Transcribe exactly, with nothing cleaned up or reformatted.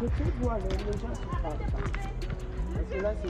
Côté bois, les gens se parlent. Parce que là, c'est